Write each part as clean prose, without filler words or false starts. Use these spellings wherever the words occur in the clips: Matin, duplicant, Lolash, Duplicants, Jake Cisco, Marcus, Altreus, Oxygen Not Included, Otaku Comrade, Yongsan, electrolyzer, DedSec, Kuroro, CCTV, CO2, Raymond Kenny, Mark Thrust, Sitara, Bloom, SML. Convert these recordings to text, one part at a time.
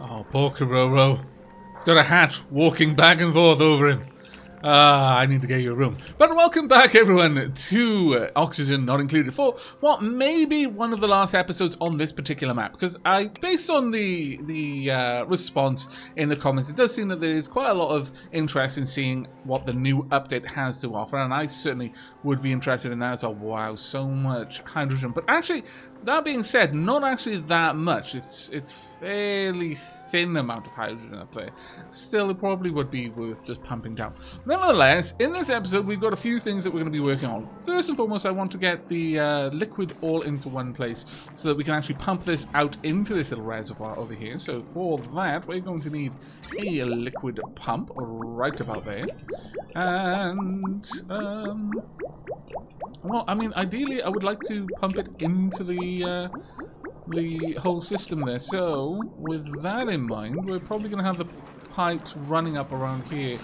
Oh, poor Kuroro. He's got a hatch walking back and forth over him. Ah, I need to get you a room. But welcome back, everyone, to Oxygen Not Included for what may be one of the last episodes on this particular map. Because I, based on the response in the comments, it does seem that there is quite a lot of interest in seeing what the new update has to offer. And I certainly would be interested in that as well. Wow, so much hydrogen. But actually, that being said, not actually that much. It's fairly thin amount of hydrogen up there. Still, it probably would be worth just pumping down. Nevertheless, in this episode, we've got a few things that we're going to be working on. First and foremost, I want to get the liquid all into one place so that we can actually pump this out into this little reservoir over here. So for that, we're going to need a liquid pump right about there. And, well, I mean, ideally, I would like to pump it into the whole system there. So with that in mind, we're probably going to have the pipes running up around here.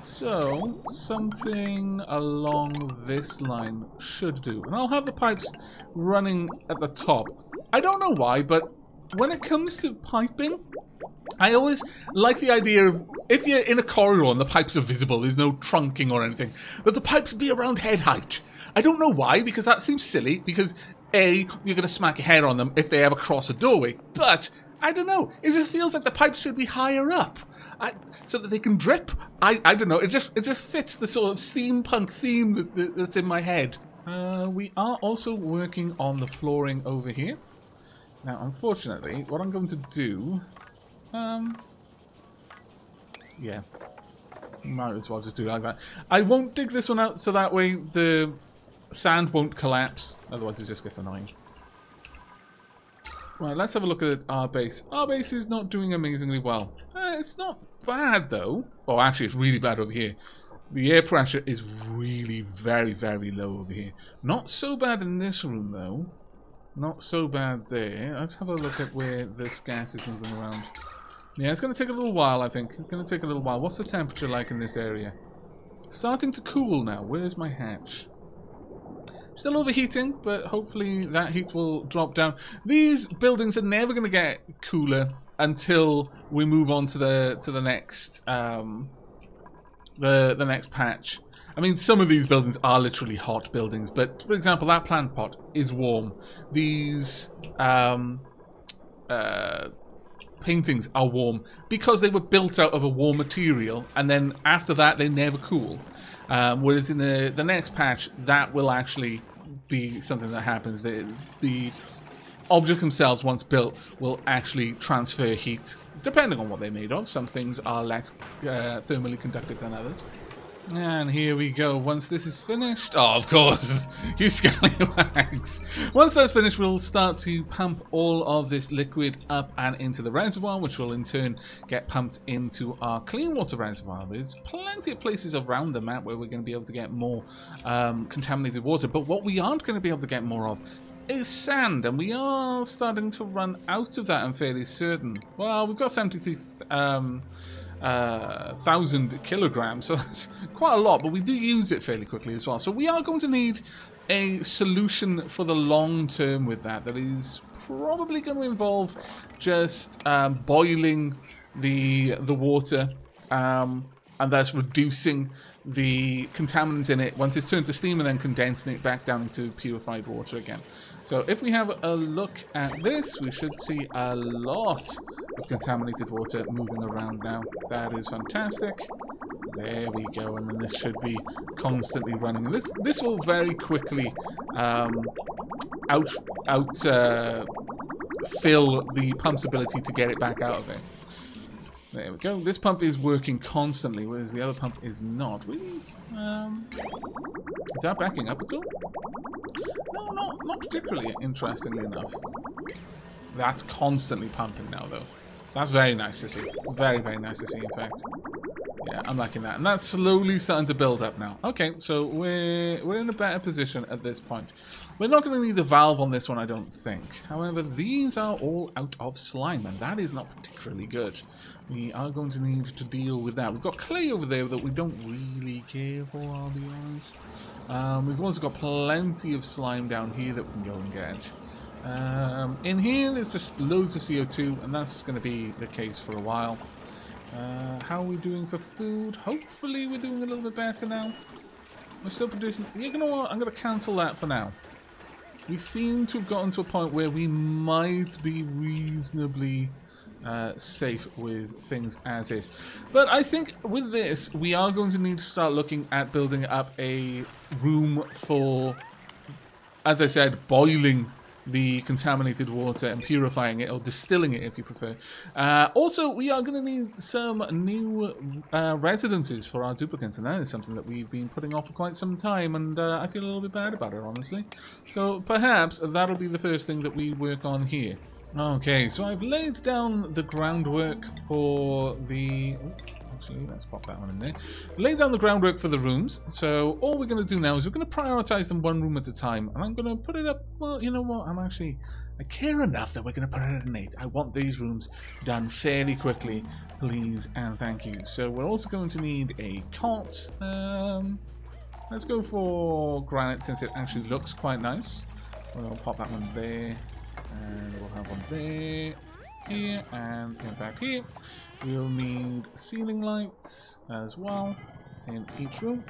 So something along this line should do. And I'll have the pipes running at the top. I don't know why, but when it comes to piping, I always like the idea of, if you're in a corridor and the pipes are visible, there's no trunking or anything, that the pipes be around head height. I don't know why, because that seems silly, because A, you're going to smack your head on them if they ever cross a doorway, but I don't know. It just feels like the pipes should be higher up, so that they can drip. I don't know. It just fits the sort of steampunk theme that's in my head. We are also working on the flooring over here. Now, unfortunately, what I'm going to do, yeah, might as well just do it like that. I won't dig this one out so that way the sand won't collapse. Otherwise, it just gets annoying. Right, let's have a look at our base. Our base is not doing amazingly well. It's not bad, though. Oh, actually, it's really bad over here. The air pressure is really very, very low over here. Not so bad in this room, though. Not so bad there. Let's have a look at where this gas is moving around. Yeah, it's going to take a little while, I think. It's going to take a little while. What's the temperature like in this area? Starting to cool now. Where's my hatch? Still overheating, but hopefully that heat will drop down. These buildings are never going to get cooler until we move on to the next the next patch. I mean, some of these buildings are literally hot buildings, but for example, that plant pot is warm. These paintings are warm because they were built out of a warm material, and then after that, they never cool. Whereas in the next patch, that will actually be something that happens. The objects themselves, once built, will actually transfer heat, depending on what they're made of. Some things are less thermally conductive than others. And here we go. Once this is finished... Oh, of course! You scallywags! Once that's finished, we'll start to pump all of this liquid up and into the reservoir, which will in turn get pumped into our clean water reservoir. There's plenty of places around the map where we're going to be able to get more contaminated water, but what we aren't going to be able to get more of is sand, and we are starting to run out of that, I'm fairly certain. Well, we've got 73,000 kilograms, so that's quite a lot, but we do use it fairly quickly as well. So we are going to need a solution for the long term with that. That is probably going to involve just boiling the water and thus reducing the contaminants in it once it's turned to steam, and then condensing it back down into purified water again. So if we have a look at this, we should see a lot of contaminated water moving around now. That is fantastic. There we go. And then this should be constantly running. This will very quickly fill the pump's ability to get it back out of it. There we go. This pump is working constantly, whereas the other pump is not. Really? Is that backing up at all? No, not particularly, interestingly enough. That's constantly pumping now, though. That's very nice to see. Very, very nice to see, in fact. Yeah, I'm liking that. And that's slowly starting to build up now. Okay, so we're in a better position at this point. We're not going to need the valve on this one, I don't think. However, these are all out of slime, and that is not particularly good. We are going to need to deal with that. We've got clay over there that we don't really care for, I'll be honest. We've also got plenty of slime down here that we can go and get. In here there's just loads of CO2, and that's going to be the case for a while. How are we doing for food? Hopefully we're doing a little bit better now. We're still producing. You know what? I'm going to cancel that for now. We seem to have gotten to a point where we might be reasonably safe with things as is. But I think with this, we are going to need to start looking at building up a room for, as I said, boiling the contaminated water and purifying it, or distilling it if you prefer. Also, we are going to need some new residences for our duplicants, and that is something that we've been putting off for quite some time, and I feel a little bit bad about it, honestly. So perhaps that'll be the first thing that we work on here. Okay, so I've laid down the groundwork for the... Actually, let's pop that one in there. Lay down the groundwork for the rooms. So all we're going to do now is we're going to prioritize them one room at a time. And I'm going to put it up... Well, you know what? I care enough that we're going to put it at an 8. I want these rooms done fairly quickly. Please and thank you. So we're also going to need a cot. Let's go for granite since it actually looks quite nice. We'll pop that one there. And we'll have one there. Here and back here. We'll need ceiling lights as well in each room.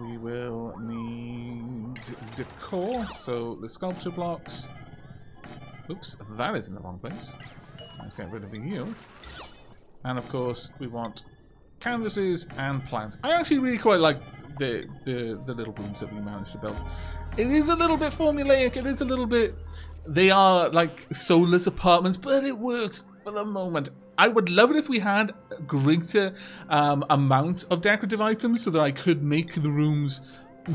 We will need decor, so the sculpture blocks. Oops, that is in the wrong place. Let's get rid of you. And of course, we want canvases and plants. I actually really quite like the little rooms that we managed to build. It is a little bit formulaic. It is a little bit... They are like soulless apartments, but it works for the moment. I would love it if we had a greater amount of decorative items so that I could make the rooms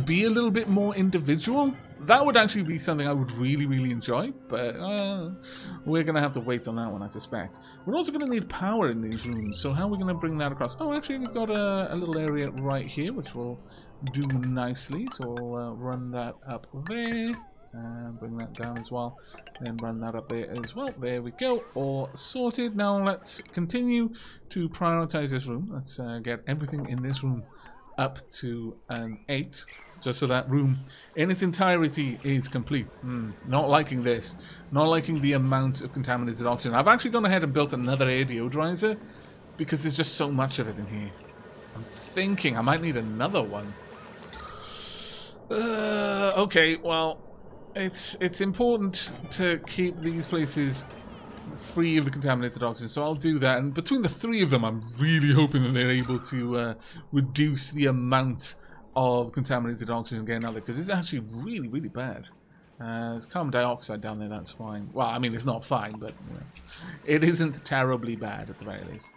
be a little bit more individual. That would actually be something I would really, really enjoy, but we're going to have to wait on that one, I suspect. We're also going to need power in these rooms, so how are we going to bring that across? Oh, actually, we've got a little area right here, which will do nicely, so we'll run that up there. And bring that down as well, then run that up there as well. There we go, all sorted. Now let's continue to prioritize this room. Let's get everything in this room up to an 8, just so that room in its entirety is complete. Not liking this, not liking the amount of contaminated oxygen. I've actually gone ahead and built another air deodorizer because there's just so much of it in here. I'm thinking I might need another one. Okay, well... It's important to keep these places free of the contaminated oxygen, so I'll do that. And between the three of them, I'm really hoping that they're able to reduce the amount of contaminated oxygen getting out there, because it's actually really, really bad. There's carbon dioxide down there, that's fine. Well, I mean, it's not fine, but you know, it isn't terribly bad at the very least.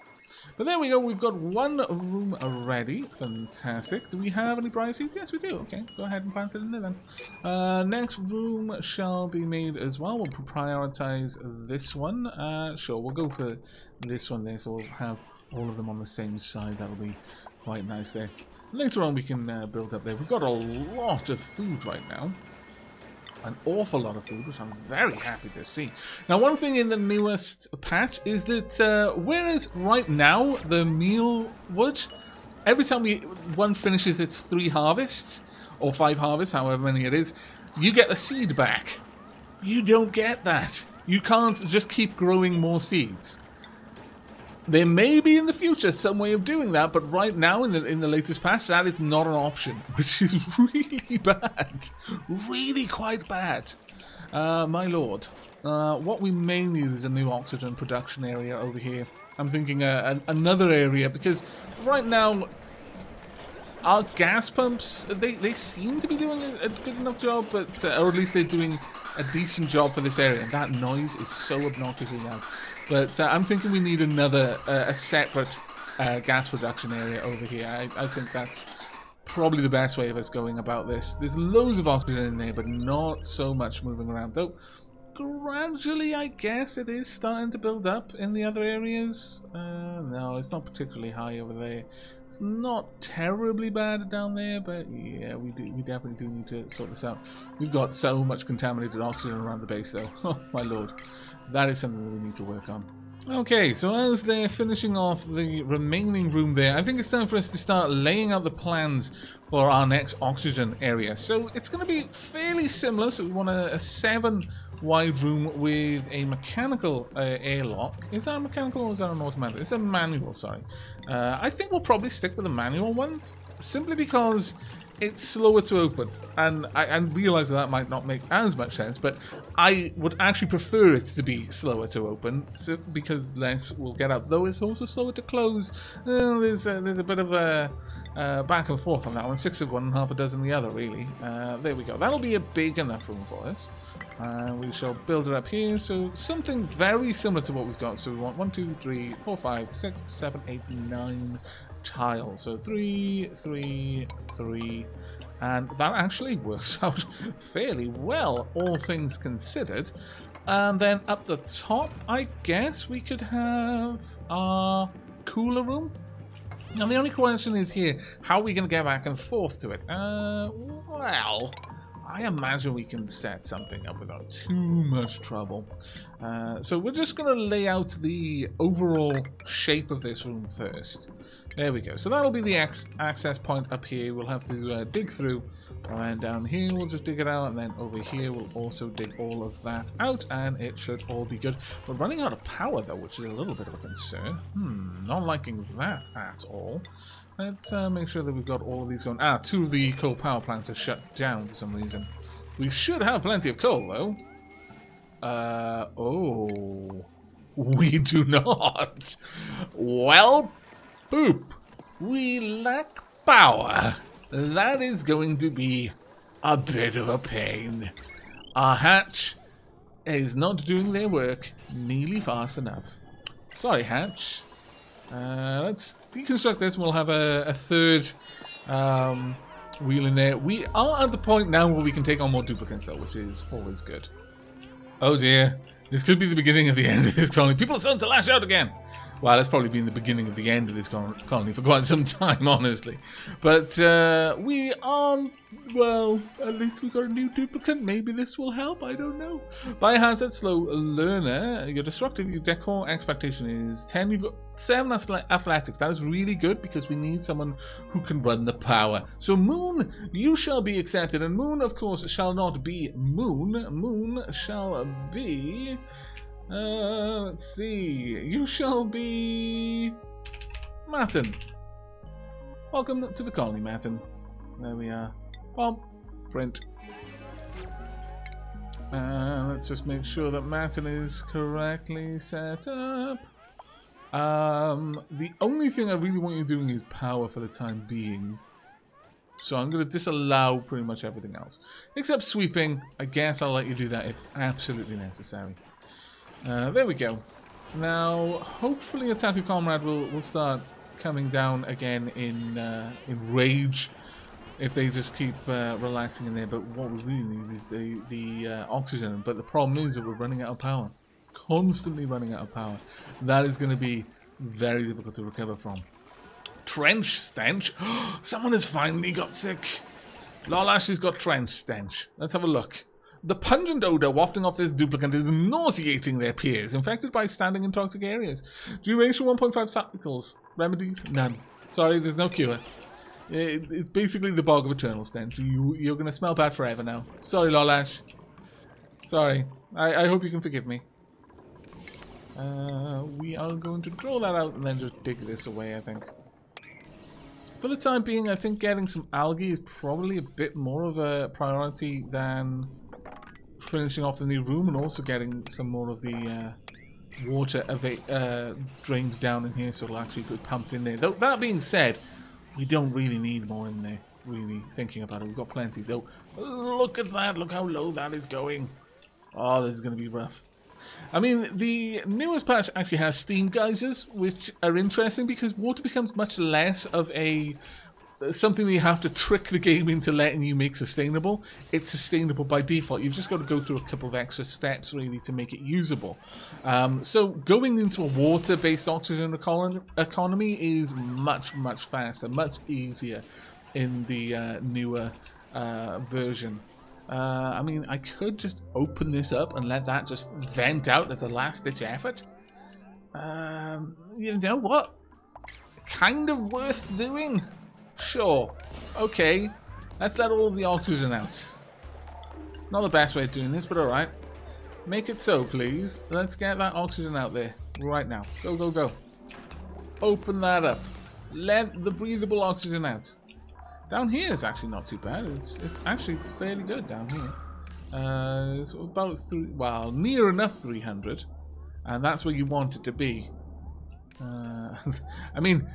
But there we go, we've got one room ready. Fantastic. Do we have any briar seeds? Yes, we do. Okay, go ahead and plant it in there then. Next room shall be made as well. We'll prioritize this one. Sure, we'll go for this one there, so we'll have all of them on the same side. That'll be quite nice there. Later on we can build up there. We've got a lot of food right now. An awful lot of food, which I'm very happy to see. Now, one thing in the newest patch is that whereas right now the meal wood, every time one finishes its 3 harvests or 5 harvests, however many it is, you get a seed back. You don't get that. You can't just keep growing more seeds. There may be in the future some way of doing that, but right now in the latest patch, that is not an option, which is really bad, really quite bad. My lord, what we may need is a new oxygen production area over here. I'm thinking another area, because right now our gas pumps, they seem to be doing a good enough job, but or at least they're doing a decent job for this area. That noise is so obnoxiously loud. But I'm thinking we need another, a separate gas production area over here. I think that's probably the best way of us going about this. There's loads of oxygen in there, but not so much moving around. Though, gradually, I guess it is starting to build up in the other areas. No, it's not particularly high over there. It's not terribly bad down there, but yeah, we definitely do need to sort this out. We've got so much contaminated oxygen around the base, though. Oh, my lord. That is something that we need to work on. Okay, so as they're finishing off the remaining room there, I think it's time for us to start laying out the plans for our next oxygen area. So it's going to be fairly similar, so we want a 7-wide room with a mechanical airlock. Is that a mechanical or is that an automatic? It's a manual, sorry. I think we'll probably stick with the manual one, simply because it's slower to open, and I realize that might not make as much sense, but I would actually prefer it to be slower to open, so, because less will get up, though it's also slower to close. There's a bit of a back and forth on that one, 6 of one and half a dozen the other, really. There we go, that'll be a big enough room for us. We shall build it up here, so something very similar to what we've got. So we want 1, 2, 3, 4, 5, 6, 7, 8, 9 tiles. So 3, 3, 3, and that actually works out fairly well, all things considered. And then up the top, I guess we could have our cooler room. Now the only question is here, how are we going to get back and forth to it? Well, I imagine we can set something up without too much trouble. So we're just going to lay out the overall shape of this room first. There we go. So that'll be the access point up here. We'll have to dig through, and then down here we'll just dig it out, and then over here we'll also dig all of that out, and it should all be good. We're running out of power though, which is a little bit of a concern. Not liking that at all. Let's make sure that we've got all of these going. 2 of the coal power plants are shut down for some reason. We should have plenty of coal though. Oh, we do not. Well, boop. We lack power. That is going to be a bit of a pain. Our hatch is not doing their work nearly fast enough. Sorry, hatch. Let's deconstruct this and we'll have a third wheel in there. We are at the point now where we can take on more duplicants though, which is always good. Oh dear, this could be the beginning of the end of this colony. People are starting to lash out again. Well, that's probably been the beginning of the end of this colony for quite some time, honestly. But we are, well, at least we got a new duplicant. Maybe this will help, I don't know. Biohazard, slow learner. You're destructive, your decor expectation is 10. You've got 7 athletics. That is really good because we need someone who can run the power. So Moon, you shall be accepted. And Moon, of course, shall not be Moon. Moon shall be... let's see. You shall be Matin. Welcome to the colony, Matin. There we are. Bob, print. Let's just make sure that Matin is correctly set up. The only thing I really want you doing is power for the time being. So I'm going to disallow pretty much everything else. Except sweeping. I guess I'll let you do that if absolutely necessary. There we go. Now, hopefully Otaku Comrade will start coming down again in rage if they just keep relaxing in there. But what we really need is the oxygen. But the problem is that we're running out of power. Constantly running out of power. That is going to be very difficult to recover from. Trench stench? Someone has finally got sick. Lolash has got trench stench. Let's have a look. The pungent odor wafting off this duplicant is nauseating their peers, infected by standing in toxic areas. Duration 1.5 cycles. Remedies? None. Sorry, there's no cure. It's basically the bog of eternal stench. You're going to smell bad forever now. Sorry, Lolash. Sorry. I hope you can forgive me. We are going to draw that out and then just dig this away, I think. For the time being, I think getting some algae is probably a bit more of a priority than... finishing off the new room, and also getting some more of the water drained down in here so it'll actually get pumped in there. Though that being said, we don't really need more in there, really, thinking about it. We've got plenty, though. Look at that. Look how low that is going. Oh, this is going to be rough. I mean, the newest patch actually has steam geysers, which are interesting because water becomes much less of a... something that you have to trick the game into letting you make sustainable. It's sustainable by default. You've just got to go through a couple of extra steps really to make it usable. So going into a water-based oxygen economy is much, much faster, much easier in the newer version. I mean, I could just open this up and let that just vent out as a last-ditch effort. You know what? Kind of worth doing? Sure. Okay. Let's let all of the oxygen out. Not the best way of doing this, but alright. Make it so, please. Let's get that oxygen out there right now. Go, go, go. Open that up. Let the breathable oxygen out. Down here is actually not too bad. It's actually fairly good down here. It's about near enough 300. And that's where you want it to be. I mean,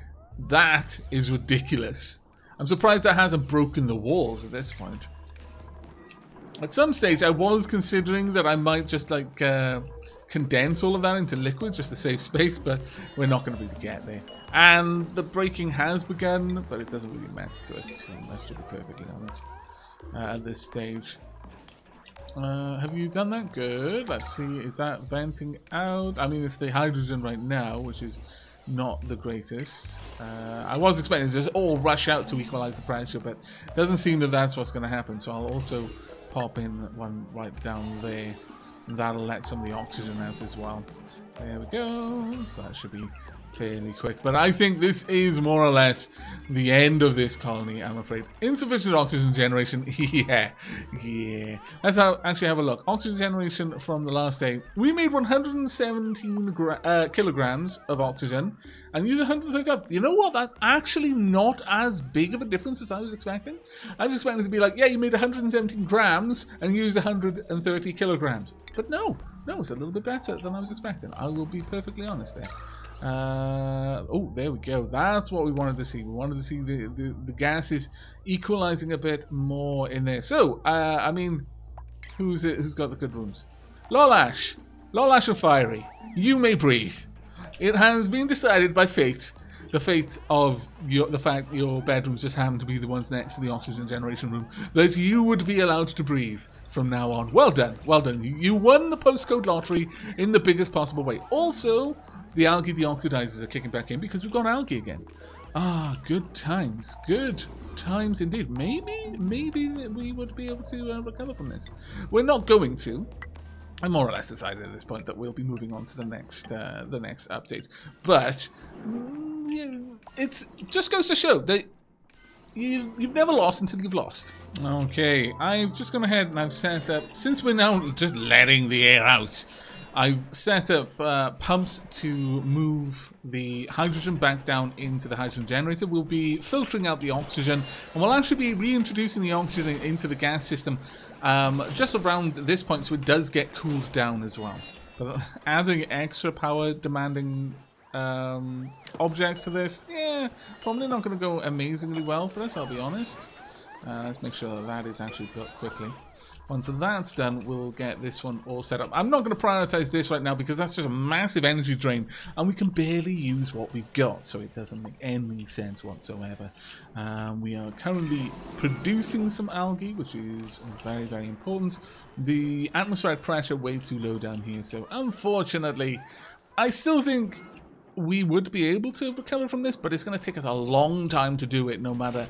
that is ridiculous. I'm surprised that hasn't broken the walls at this point. At some stage, I was considering that I might just like condense all of that into liquid just to save space, but we're not going to be able to get there. And the breaking has begun, but it doesn't really matter to us too much, to be perfectly honest, at this stage. Have you done that? Good. Let's see. Is that venting out? I mean, it's the hydrogen right now, which is not the greatest. I was expecting to just all rush out to equalize the pressure, but it doesn't seem that that's what's going to happen. So I'll also pop in one right down there, and that'll let some of the oxygen out as well. There we go. So that should be fairly quick. But I think this is more or less the end of this colony, I'm afraid. Insufficient oxygen generation. Yeah. Let's actually have a look. Oxygen generation from the last day. We made 117 kilograms of oxygen and used 130. You know what? That's actually not as big of a difference as I was expecting. I was expecting it to be like, yeah, you made 117 grams and used 130 kilograms. But no, it's a little bit better than I was expecting. I will be perfectly honest there. Oh, there we go. That's what we wanted to see. We wanted to see the gases equalizing a bit more in there. So, I mean, who's got the good rooms? Lolash. Lolash and Fiery. You may breathe. It has been decided by fate. The fate of the fact your bedrooms just happen to be the ones next to the oxygen generation room, that you would be allowed to breathe from now on. Well done. Well done. You won the postcode lottery in the biggest possible way. Also, the algae deoxidizers are kicking back in because we've got algae again. Ah, good times. Good times indeed. Maybe we would be able to recover from this. We're not going to. I more or less decided at this point that we'll be moving on to the next update. But yeah, it just goes to show that you've never lost until you've lost. Okay, I've just gone ahead and I've set up, since we're now just letting the air out, I've set up pumps to move the hydrogen back down into the hydrogen generator. We'll be filtering out the oxygen, and we'll actually be reintroducing the oxygen into the gas system just around this point, so it does get cooled down as well. But adding extra power demanding objects to this, yeah, probably not going to go amazingly well for us, I'll be honest. Let's make sure that is actually built quickly. Once that's done, we'll get this one all set up. I'm not going to prioritize this right now because that's just a massive energy drain and we can barely use what we've got, so it doesn't make any sense whatsoever. We are currently producing some algae, which is very, very important. The atmospheric pressure way too low down here, so unfortunately, I still think we would be able to recover from this, but it's going to take us a long time to do it, no matter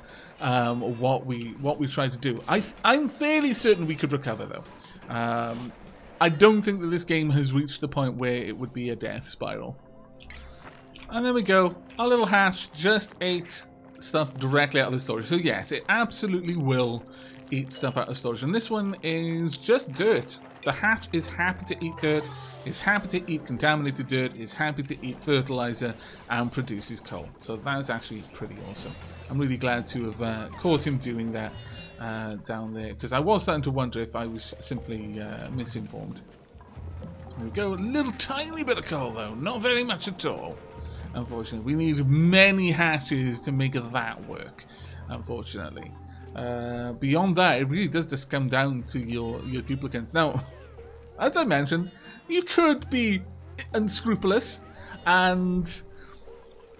what we try to do. I'm fairly certain we could recover, though. I don't think that this game has reached the point where it would be a death spiral. And there we go. Our little hatch just ate stuff directly out of the storage. So yes, it absolutely will eat stuff out of storage. And this one is just dirt. The hatch is happy to eat dirt, is happy to eat contaminated dirt, is happy to eat fertilizer, and produces coal. So that's actually pretty awesome. I'm really glad to have caught him doing that down there, because I was starting to wonder if I was simply misinformed. There we go. A little tiny bit of coal, though. Not very much at all, unfortunately. We need many hatches to make that work, unfortunately. Beyond that, it really does just come down to your duplicants. Now, as I mentioned, you could be unscrupulous and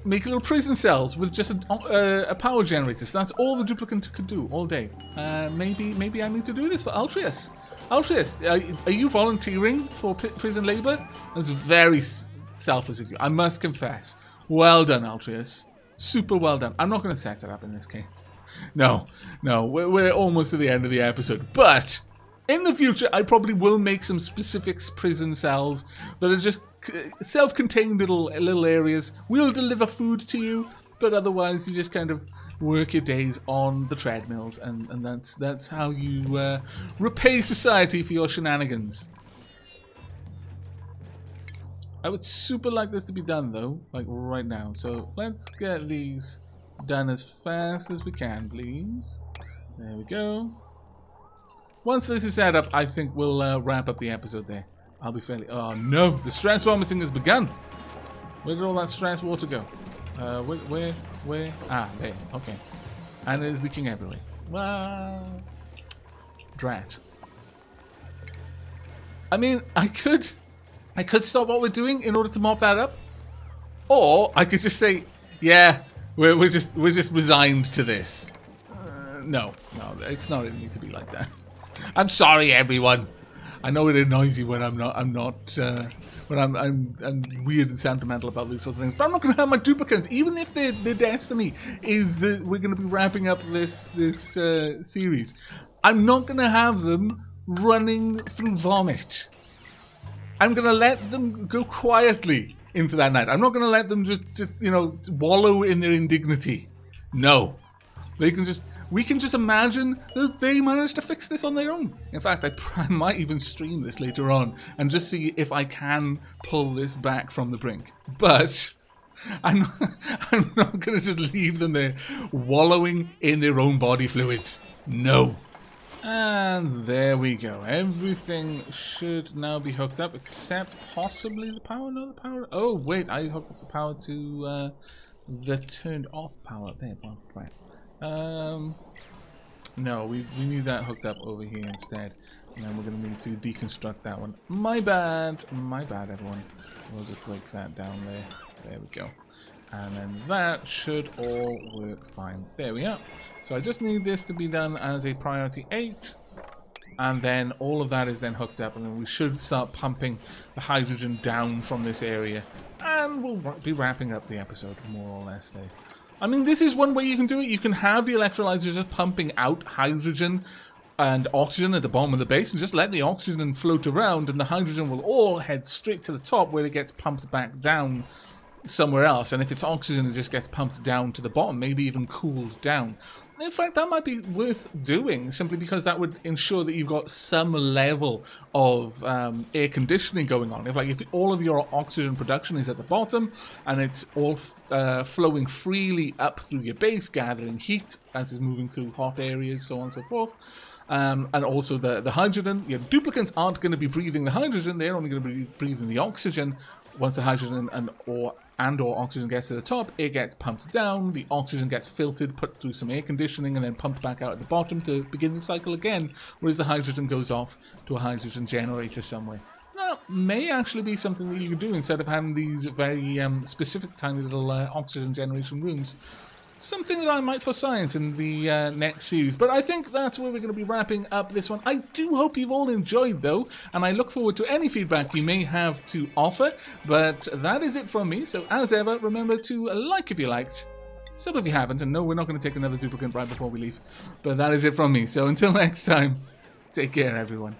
make little prison cells with just a power generator. So that's all the duplicant could do all day. Maybe I need to do this for Altreus. Altreus, are you volunteering for prison labor? That's very selfless of you, I must confess. Well done, Altreus. Super well done. I'm not going to set it up in this case. No, we're almost at the end of the episode, but In the future, I probably will make some specific prison cells that are just self-contained little areas. We'll deliver food to you, but otherwise you just kind of work your days on the treadmills, and that's how you repay society for your shenanigans. I would super like this to be done though, like right now. So let's get these done as fast as we can, please. There we go. Once this is set up, I think we'll wrap up the episode there. I'll be fairly... Oh no! The stress vomiting has begun! Where did all that stress water go? Where? Ah, there. Okay. And it is leaking everywhere. Wow. Drat. I mean, I could stop what we're doing in order to mop that up. Or I could just say, yeah, we're just resigned to this. No, it's not really need to be like that. I'm sorry, everyone. I know it annoys you when I'm weird and sentimental about these sort of things, but I'm not going to have my duplicants, even if their destiny is that we're going to be wrapping up this series. I'm not going to have them running through vomit. I'm going to let them go quietly into that night. I'm not going to let them just you know, wallow in their indignity. No, they can just. We can just imagine that they managed to fix this on their own. In fact, I might even stream this later on and just see if I can pull this back from the brink. But I'm not going to just leave them there wallowing in their own body fluids. No. And there we go. Everything should now be hooked up except possibly the power. No, the power. Oh, wait. I hooked up the power to the turned off power. There, right. No, we need that hooked up over here instead, and then we're going to need to deconstruct that one. My bad everyone. We'll just break that down there. There we go. And then that should all work fine. There we are. So I just need this to be done as a priority 8, and then all of that is then hooked up, and then we should start pumping the hydrogen down from this area, and we'll be wrapping up the episode more or less there. I mean, this is one way you can do it. You can have the electrolyzer just pumping out hydrogen and oxygen at the bottom of the base and just let the oxygen float around, and the hydrogen will all head straight to the top where it gets pumped back down somewhere else. And if it's oxygen, it just gets pumped down to the bottom, maybe even cooled down. In fact, that might be worth doing simply because that would ensure that you've got some level of air conditioning going on. If all of your oxygen production is at the bottom and it's all flowing freely up through your base, gathering heat as it's moving through hot areas, so on and so forth, and also the hydrogen, your duplicants aren't going to be breathing the hydrogen, they're only going to be breathing the oxygen. Once the hydrogen and or oxygen gets to the top, it gets pumped down, the oxygen gets filtered, put through some air conditioning, and then pumped back out at the bottom to begin the cycle again, whereas the hydrogen goes off to a hydrogen generator somewhere. That may actually be something that you could do instead of having these very specific tiny little oxygen generation rooms. Something that I might for science in the next series. But I think that's where we're going to be wrapping up this one. I do hope you've all enjoyed though, and I look forward to any feedback you may have to offer. But that is it from me. So as ever, remember to like if you liked, sub if you haven't, and no, we're not going to take another duplicant right before we leave. But that is it from me. So until next time, take care everyone.